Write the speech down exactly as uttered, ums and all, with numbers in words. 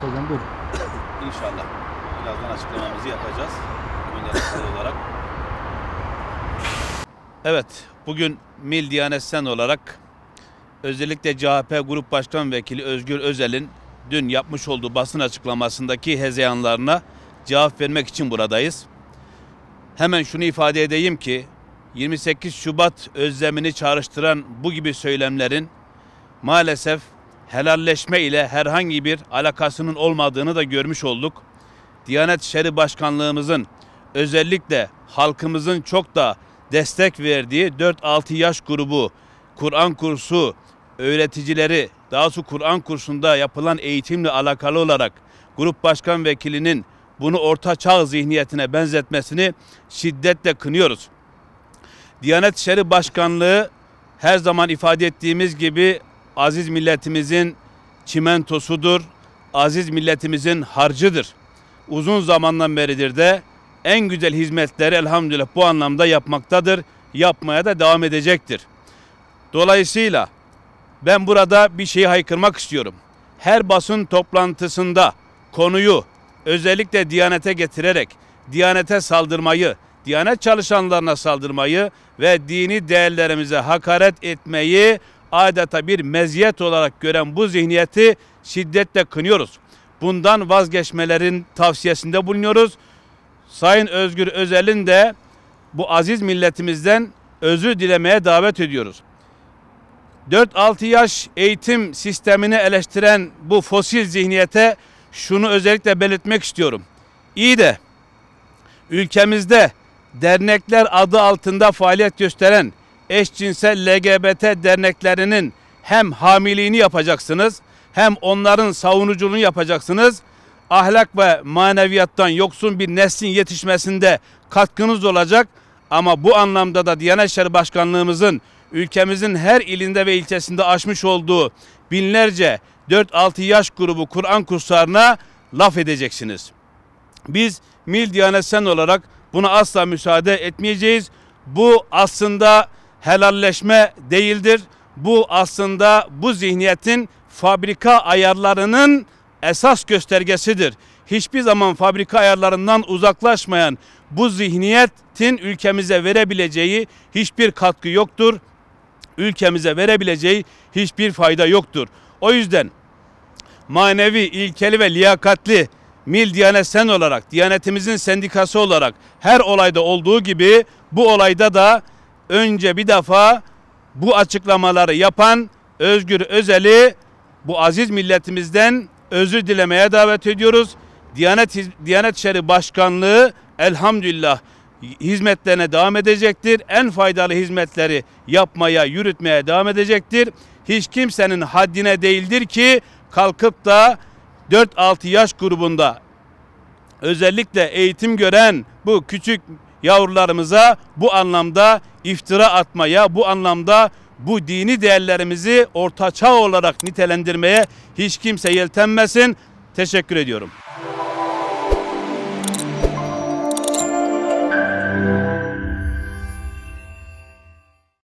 Hocam buyurun. İnşallah. Birazdan açıklamamızı yapacağız. olarak. Evet, bugün Mil-Diyanet Sen olarak özellikle C H P Grup Başkan Vekili Özgür Özel'in dün yapmış olduğu basın açıklamasındaki hezeyanlarına cevap vermek için buradayız. Hemen şunu ifade edeyim ki yirmi sekiz Şubat özlemini çağrıştıran bu gibi söylemlerin maalesef helalleşme ile herhangi bir alakasının olmadığını da görmüş olduk. Diyanet İşleri Başkanlığımızın özellikle halkımızın çok da destek verdiği dört altı yaş grubu, Kur'an kursu öğreticileri, daha doğrusu Kur'an kursunda yapılan eğitimle alakalı olarak Grup Başkan Vekilinin bunu ortaçağ zihniyetine benzetmesini şiddetle kınıyoruz. Diyanet İşleri Başkanlığı her zaman ifade ettiğimiz gibi aziz milletimizin çimentosudur, aziz milletimizin harcıdır. Uzun zamandan beridir de en güzel hizmetleri elhamdülillah bu anlamda yapmaktadır, yapmaya da devam edecektir. Dolayısıyla ben burada bir şeyi haykırmak istiyorum. Her basın toplantısında konuyu özellikle Diyanet'e getirerek Diyanet'e saldırmayı, Diyanet çalışanlarına saldırmayı ve dini değerlerimize hakaret etmeyi adeta bir meziyet olarak gören bu zihniyeti şiddetle kınıyoruz. Bundan vazgeçmelerin tavsiyesinde bulunuyoruz. Sayın Özgür Özel'in de bu aziz milletimizden özür dilemeye davet ediyoruz. dört altı yaş eğitim sistemini eleştiren bu fosil zihniyete şunu özellikle belirtmek istiyorum. İyi de ülkemizde dernekler adı altında faaliyet gösteren eşcinsel L G B T derneklerinin hem hamiliğini yapacaksınız hem onların savunuculuğunu yapacaksınız. Ahlak ve maneviyattan yoksun bir neslin yetişmesinde katkınız olacak. Ama bu anlamda da Diyanet İşleri Başkanlığımızın ülkemizin her ilinde ve ilçesinde açmış olduğu binlerce dört altı yaş grubu Kur'an kurslarına laf edeceksiniz. Biz Mil-Diyanet Sen olarak buna asla müsaade etmeyeceğiz. Bu aslında helalleşme değildir. Bu aslında bu zihniyetin fabrika ayarlarının esas göstergesidir. Hiçbir zaman fabrika ayarlarından uzaklaşmayan bu zihniyetin ülkemize verebileceği hiçbir katkı yoktur. Ülkemize verebileceği hiçbir fayda yoktur. O yüzden manevi, ilkeli ve liyakatli Mil-Diyanet Sen olarak, Diyanetimizin sendikası olarak her olayda olduğu gibi bu olayda da önce bir defa bu açıklamaları yapan Özgür Özel'i bu aziz milletimizden özür dilemeye davet ediyoruz. Diyanet, Diyanet İşleri Başkanlığı elhamdülillah hizmetlerine devam edecektir. En faydalı hizmetleri yapmaya, yürütmeye devam edecektir. Hiç kimsenin haddine değildir ki kalkıp da dört altı yaş grubunda özellikle eğitim gören bu küçük yavrularımıza bu anlamda iftira atmaya, bu anlamda bu dini değerlerimizi ortaçağ olarak nitelendirmeye hiç kimse yeltenmesin. Teşekkür ediyorum.